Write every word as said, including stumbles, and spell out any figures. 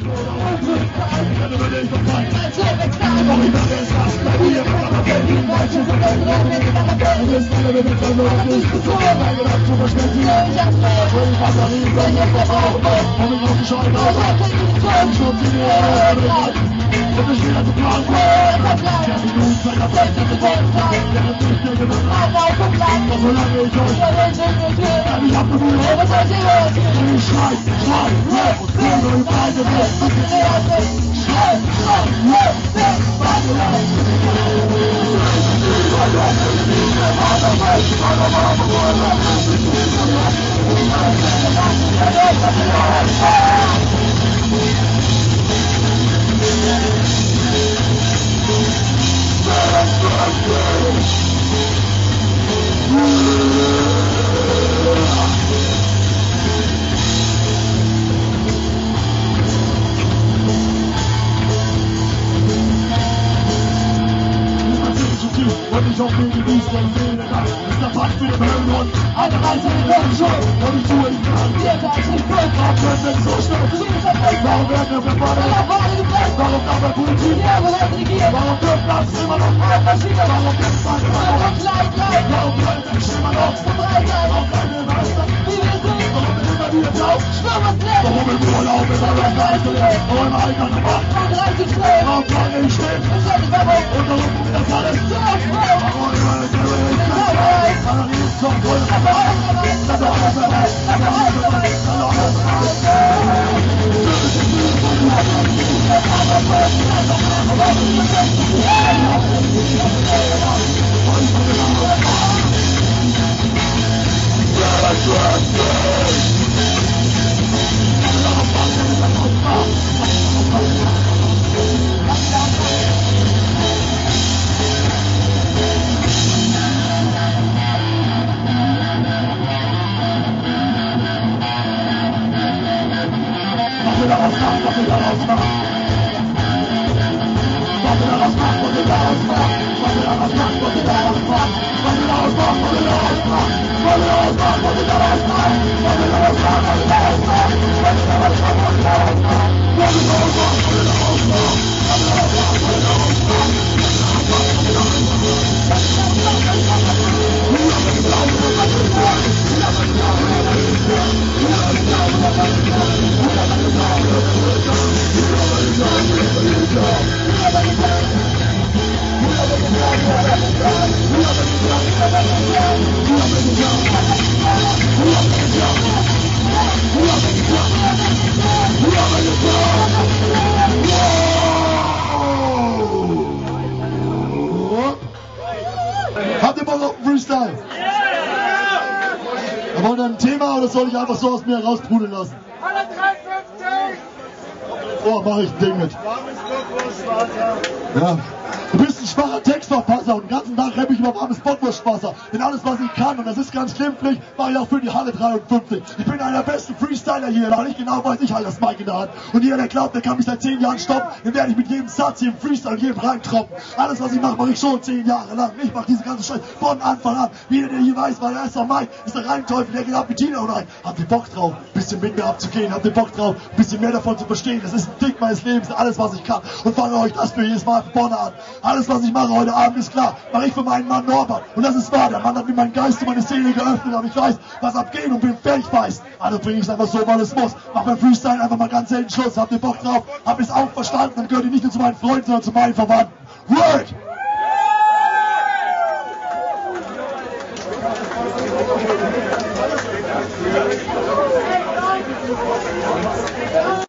fünfzig. Ich bin einer der besten Freestyler hier, weil ich genau weiß, ich halte das Mic in der Hand. Und jeder, der glaubt, der kann mich seit zehn Jahren stoppen, den werde ich mit jedem Satz, jedem Freestyle, jedem Reim troppen. Alles, was ich mache, mache ich schon zehn Jahre lang. Ich mache diesen ganzen Scheiß von Anfang an. Jeder, der hier weiß, weil er ist am Mic, ist der Reimteufel, der geht ab mit Tina und rein. Habt ihr Bock drauf, ein bisschen mit mir abzugehen? Habt ihr Bock drauf, ein bisschen mehr davon zu verstehen? Das ist ein Dick meines Lebens, alles, was ich kann. Und fange euch das für jedes Mal von vorne an. Alles, was ich mache heute Abend, ist klar. Mache ich für meinen Mann Norbert. Und das ist wahr, der Mann hat mir meinen Geist und meine Seele geöffnet, aber ich weiß, was abgeht und bin fertig weiß. Also bringe ich es einfach so, weil es muss. Mach mein Freestyle einfach mal ganz selten Schluss. Habt ihr Bock drauf? Habt ihr es auch verstanden? Dann gehört ihr nicht nur zu meinen Freunden, sondern zu meinen Verwandten. Word!